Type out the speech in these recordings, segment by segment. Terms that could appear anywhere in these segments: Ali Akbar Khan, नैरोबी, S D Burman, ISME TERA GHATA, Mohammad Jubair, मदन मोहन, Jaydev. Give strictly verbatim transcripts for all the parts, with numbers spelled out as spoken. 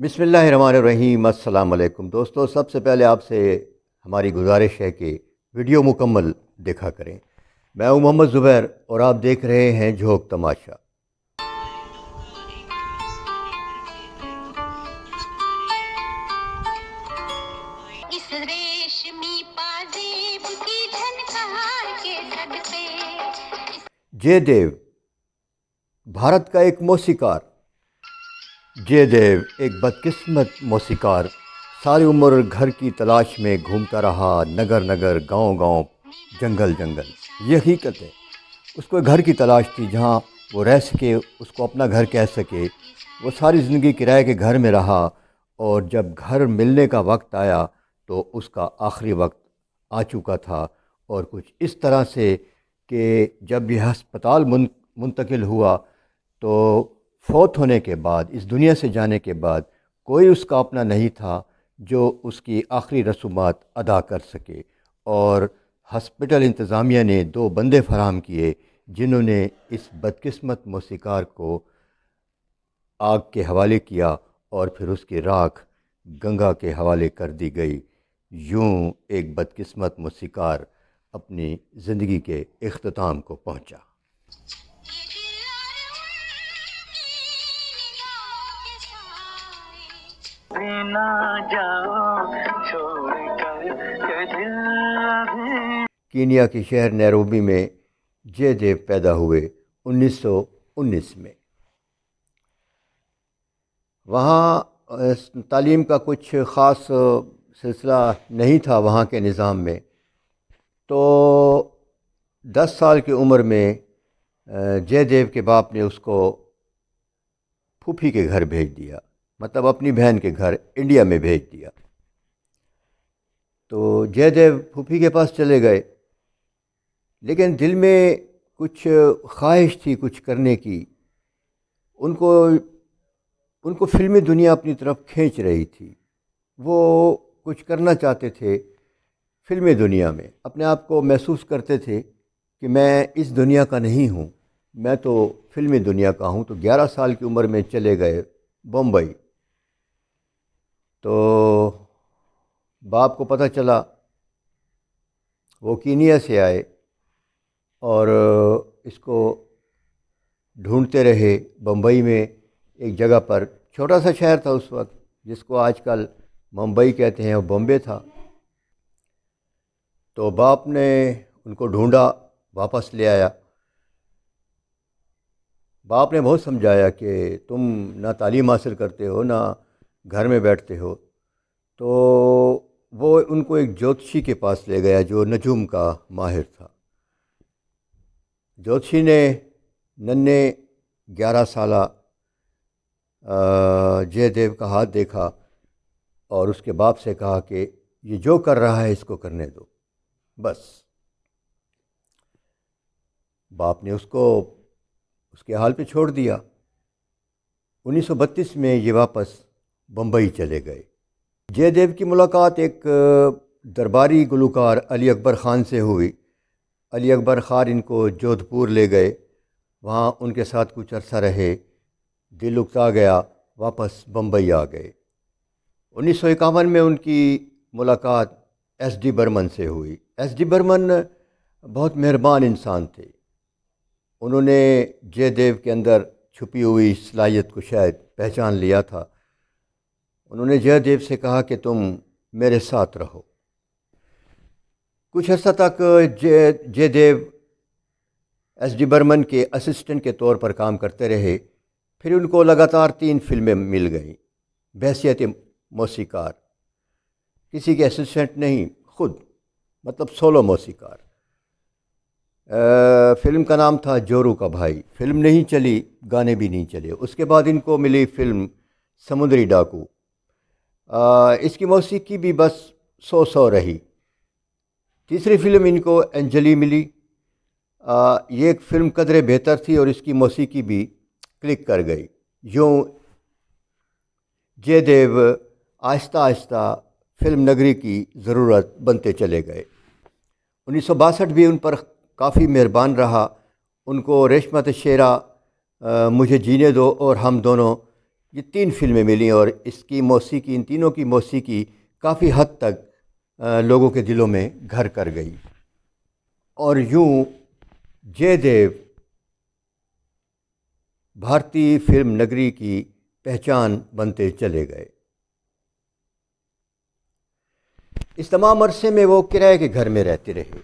बिस्मिल्लाहिर्रहमानिर्रहीम। अस्सलाम वालेकुम दोस्तों, सबसे पहले आपसे हमारी गुजारिश है कि वीडियो मुकम्मल देखा करें। मैं हूं मोहम्मद जुबैर और आप देख रहे हैं झोंक तमाशा। जयदेव भारत का एक मौसीकार। जयदेव एक बदकिस्मत मौसीकार, सारी उम्र घर की तलाश में घूमता रहा, नगर नगर, गांव गांव, जंगल जंगल। ये हकीकत है, उसको घर की तलाश थी जहां वो रह सके, उसको अपना घर कह सके। वो सारी ज़िंदगी किराए के घर में रहा और जब घर मिलने का वक्त आया तो उसका आखिरी वक्त आ चुका था। और कुछ इस तरह से कि जब यह अस्पताल मुन, मुंतकिल हुआ तो फ़ौत होने के बाद, इस दुनिया से जाने के बाद कोई उसका अपना नहीं था जो उसकी आखिरी रसूमात अदा कर सके। और हॉस्पिटल इंतज़ामिया ने दो बंदे फराहम किए जिन्होंने इस बदकिस्मत मौसीकार को आग के हवाले किया और फिर उसकी राख गंगा के हवाले कर दी गई। यूं एक बदकिस्मत मौसीकार अपनी ज़िंदगी के इख्तिताम को पहुंचा। कीनिया के शहर नैरोबी में जयदेव पैदा हुए उन्नीस सौ उन्नीस में। वहाँ तालीम का कुछ ख़ास सिलसिला नहीं था वहाँ के निज़ाम में। तो दस साल की उम्र में जयदेव के बाप ने उसको फूफी के घर भेज दिया, मतलब अपनी बहन के घर इंडिया में भेज दिया। तो जयदेव फूफी के पास चले गए, लेकिन दिल में कुछ ख्वाहिश थी कुछ करने की। उनको उनको फिल्मी दुनिया अपनी तरफ खींच रही थी, वो कुछ करना चाहते थे फिल्मी दुनिया में। अपने आप को महसूस करते थे कि मैं इस दुनिया का नहीं हूँ, मैं तो फिल्मी दुनिया का हूँ। तो ग्यारह साल की उम्र में चले गए बम्बई। तो बाप को पता चला, वो कीनिया से आए और इसको ढूंढते रहे। बम्बई में एक जगह पर, छोटा सा शहर था उस वक्त, जिसको आजकल मुंबई कहते हैं, वो बम्बे था। तो बाप ने उनको ढूंढा, वापस ले आया। बाप ने बहुत समझाया कि तुम ना तालीम हासिल करते हो ना घर में बैठते हो। तो वो उनको एक ज्योतिषी के पास ले गया जो नजूम का माहिर था। ज्योतिषी ने नन्हे ग्यारह साला जयदेव का हाथ देखा और उसके बाप से कहा कि ये जो कर रहा है इसको करने दो, बस। बाप ने उसको उसके हाल पे छोड़ दिया। उन्नीस सौ बत्तीस में ये वापस बम्बई चले गए। जयदेव की मुलाकात एक दरबारी गुलकार अली अकबर ख़ान से हुई। अली अकबर ख़ान इनको जोधपुर ले गए, वहाँ उनके साथ कुछ अरसा रहे। दिल उकसा गया, वापस बम्बई आ गए। उन्नीस सौ इक्यावन में उनकी मुलाकात एस डी बर्मन से हुई। एस डी बर्मन बहुत मेहरबान इंसान थे। उन्होंने जयदेव के अंदर छुपी हुई सलाहियत को शायद पहचान लिया था। उन्होंने जयदेव से कहा कि तुम मेरे साथ रहो। कुछ अर्सा तक जय जयदेव एस डी बर्मन के असिस्टेंट के तौर पर काम करते रहे। फिर उनको लगातार तीन फिल्में मिल गईं बहैसियत मौसीकार, किसी के असिस्टेंट नहीं, खुद, मतलब सोलो मौसीकार। आ, फिल्म का नाम था जोरू का भाई। फिल्म नहीं चली, गाने भी नहीं चले। उसके बाद इनको मिली फिल्म समुद्री डाकू। आ, इसकी मौसीकी भी बस सौ सौ रही। तीसरी फिल्म इनको अंजलि मिली। आ, ये एक फिल्म कदरे बेहतर थी और इसकी मौसीकी भी क्लिक कर गई। यूं जयदेव आहिस्ता आहिस्ता फिल्म नगरी की ज़रूरत बनते चले गए। उन्नीस सौ बासठ भी उन पर काफ़ी मेहरबान रहा। उनको रेशमत शेरा, मुझे जीने दो और हम दोनों, ये तीन फिल्में मिली और इसकी मौसीकी, इन तीनों की मौसीकी काफ़ी हद तक लोगों के दिलों में घर कर गई। और यूँ जयदेव भारतीय फिल्म नगरी की पहचान बनते चले गए। इस तमाम अरसे में वो किराए के घर में रहते रहे।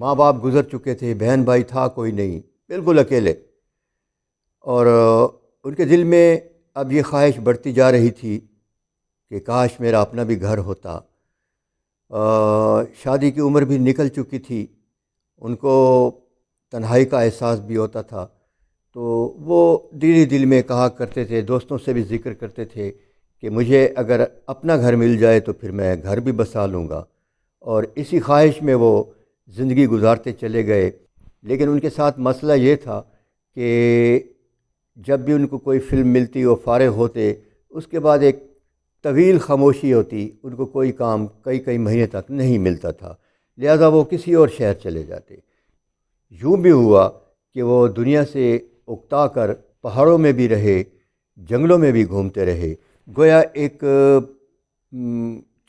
माँ बाप गुज़र चुके थे, बहन भाई था कोई नहीं, बिल्कुल अकेले। और उनके दिल में अब ये ख्वाहिश बढ़ती जा रही थी कि काश मेरा अपना भी घर होता। आ, शादी की उम्र भी निकल चुकी थी, उनको तन्हाई का एहसास भी होता था। तो वो धीरे दिल में कहा करते थे, दोस्तों से भी जिक्र करते थे कि मुझे अगर अपना घर मिल जाए तो फिर मैं घर भी बसा लूँगा। और इसी ख्वाहिश में वो ज़िंदगी गुजारते चले गए। लेकिन उनके साथ मसला ये था कि जब भी उनको कोई फ़िल्म मिलती वो फारिग होते, उसके बाद एक तवील खामोशी होती, उनको कोई काम कई कई महीने तक नहीं मिलता था, लिहाजा वो किसी और शहर चले जाते। यूँ भी हुआ कि वो दुनिया से उकता कर पहाड़ों में भी रहे, जंगलों में भी घूमते रहे। गोया एक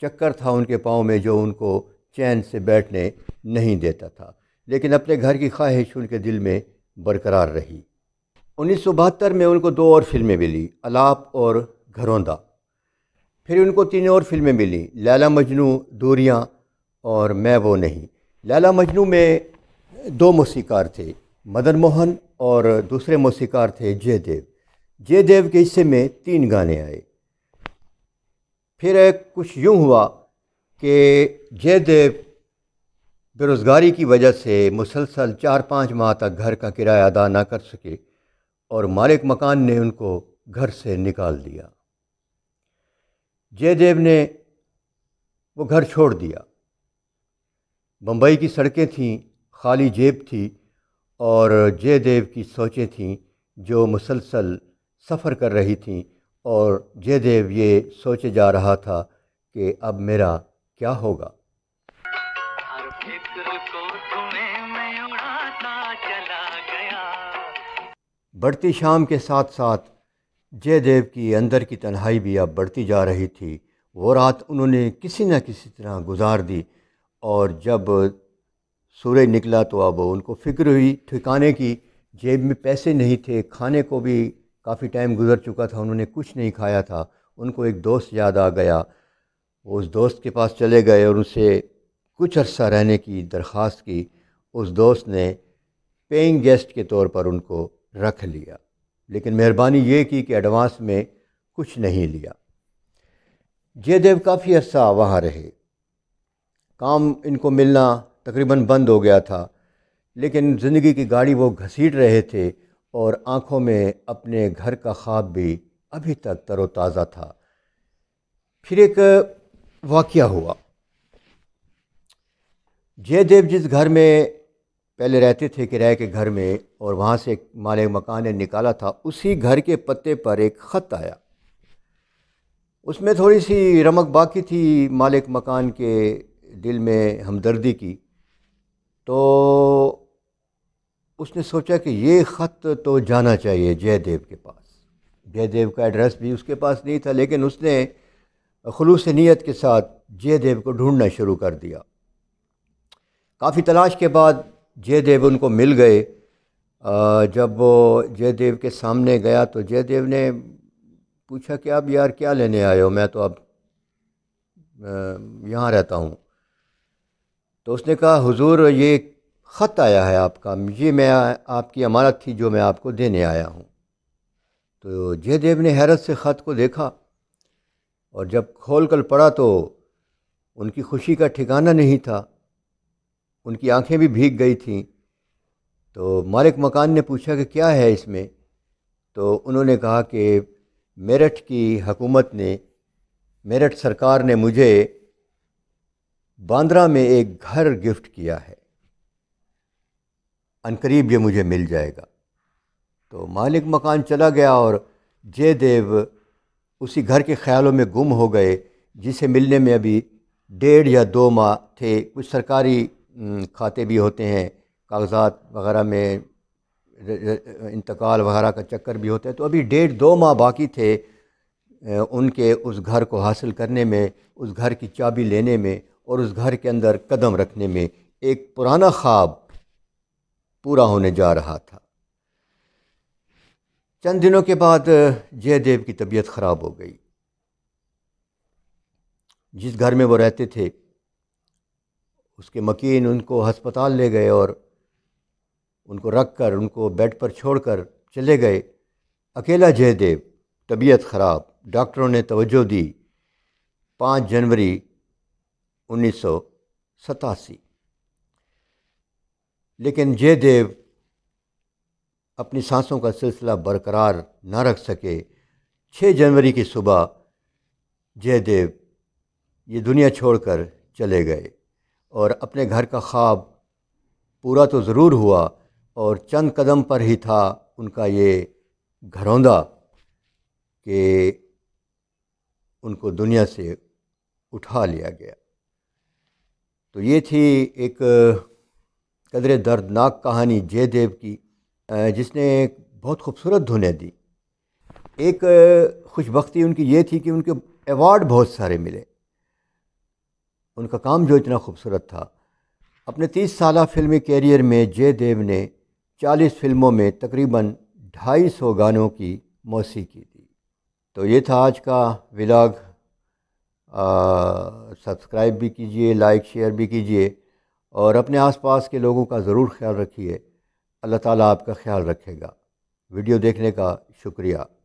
चक्कर था उनके पाँव में जो उनको चैन से बैठने नहीं देता था। लेकिन अपने घर की ख्वाहिश उनके दिल में बरकरार रही। उन्नीस सौ बहत्तर में उनको दो और फिल्में मिली, अलाप और घरौंदा। फिर उनको तीन और फिल्में मिली, लैला मजनू, दूरियां और मैं वो नहीं। लैला मजनू में दो मौसीकार थे, मदन मोहन, और दूसरे मौसीकार थे जयदेव। जयदेव के हिस्से में तीन गाने आए। फिर कुछ यूँ हुआ कि जयदेव बेरोज़गारी की वजह से मुसलसल चार पाँच माह तक घर का किराया अदा ना कर सके और मालिक मकान ने उनको घर से निकाल दिया। जयदेव ने वो घर छोड़ दिया। बम्बई की सड़कें थीं, खाली जेब थी, और जयदेव की सोचें थीं जो मुसलसल सफ़र कर रही थीं। और जयदेव ये सोचे जा रहा था कि अब मेरा क्या होगा। बढ़ती शाम के साथ साथ जयदेव की अंदर की तन्हाई भी अब बढ़ती जा रही थी। वो रात उन्होंने किसी न किसी तरह गुजार दी और जब सूरज निकला तो अब उनको फिक्र हुई ठिकाने की। जेब में पैसे नहीं थे, खाने को भी काफ़ी टाइम गुजर चुका था, उन्होंने कुछ नहीं खाया था। उनको एक दोस्त याद आ गया, वो उस दोस्त के पास चले गए और उनसे कुछ अर्सा रहने की दरख्वास्त की। उस दोस्त ने पेइंग गेस्ट के तौर पर उनको रख लिया, लेकिन मेहरबानी ये की कि एडवांस में कुछ नहीं लिया। जयदेव काफ़ी अर्सा वहाँ रहे। काम इनको मिलना तकरीबन बंद हो गया था, लेकिन ज़िंदगी की गाड़ी वो घसीट रहे थे और आँखों में अपने घर का ख्वाब भी अभी तक तरोताज़ा था। फिर एक वाक़या हुआ। जयदेव जिस घर में पहले रहते थे किराए के घर में और वहाँ से मालिक मकान ने निकाला था, उसी घर के पत्ते पर एक ख़त आया। उसमें थोड़ी सी रमक बाकी थी मालिक मकान के दिल में हमदर्दी की। तो उसने सोचा कि ये ख़त तो जाना चाहिए जयदेव के पास। जयदेव का एड्रेस भी उसके पास नहीं था, लेकिन उसने खुलूस नीयत के साथ जयदेव को ढूंढना शुरू कर दिया। काफ़ी तलाश के बाद जयदेव उनको मिल गए। जब वो जयदेव के सामने गया तो जयदेव ने पूछा कि आप यार क्या लेने आए हो, मैं तो अब यहाँ रहता हूँ। तो उसने कहा हुजूर ये ख़त आया है आपका, ये मैं आपकी अमानत थी जो मैं आपको देने आया हूँ। तो जयदेव ने हैरत से ख़त को देखा और जब खोल कर पढ़ा तो उनकी खुशी का ठिकाना नहीं था। उनकी आंखें भी भीग गई थीं। तो मालिक मकान ने पूछा कि क्या है इसमें, तो उन्होंने कहा कि मेरठ की हकूमत ने, मेरठ सरकार ने मुझे बांद्रा में एक घर गिफ्ट किया है, अनकरीब ये मुझे मिल जाएगा। तो मालिक मकान चला गया और जयदेव उसी घर के ख्यालों में गुम हो गए जिसे मिलने में अभी डेढ़ या दो माह थे। कुछ सरकारी खाते भी होते हैं, कागजात वगैरह में इंतकाल वगैरह का चक्कर भी होता है। तो अभी डेढ़ दो माह बाकी थे उनके उस घर को हासिल करने में, उस घर की चाबी लेने में और उस घर के अंदर कदम रखने में। एक पुराना ख्वाब पूरा होने जा रहा था। चंद दिनों के बाद जयदेव की तबीयत ख़राब हो गई। जिस घर में वो रहते थे उसके मकीन उनको हस्पताल ले गए और उनको रख कर, उनको बेड पर छोड़ कर चले गए। अकेला जयदेव, तबीयत ख़राब, डॉक्टरों ने तवज्जो दी। पाँच जनवरी उन्नीस सौ सतासी। लेकिन जयदेव अपनी सांसों का सिलसिला बरकरार ना रख सके। छः जनवरी की सुबह जयदेव ये दुनिया छोड़कर चले गए। और अपने घर का ख्वाब पूरा तो ज़रूर हुआ और चंद कदम पर ही था उनका ये घरौंदा कि उनको दुनिया से उठा लिया गया। तो ये थी एक कदरे दर्दनाक कहानी जयदेव की, जिसने बहुत खूबसूरत धुनें दी। एक खुशबख्ती उनकी ये थी कि उनके अवार्ड बहुत सारे मिले। उनका काम जो इतना खूबसूरत था। अपने तीस साल फिल्मी कैरियर में जयदेव ने चालीस फिल्मों में तकरीबन ढाई सौ गानों की मौसीकी दी। तो ये था आज का व्लॉग। सब्सक्राइब भी कीजिए, लाइक शेयर भी कीजिए और अपने आसपास के लोगों का ज़रूर ख्याल रखिए। अल्लाह ताला आपका ख्याल रखेगा। वीडियो देखने का शुक्रिया।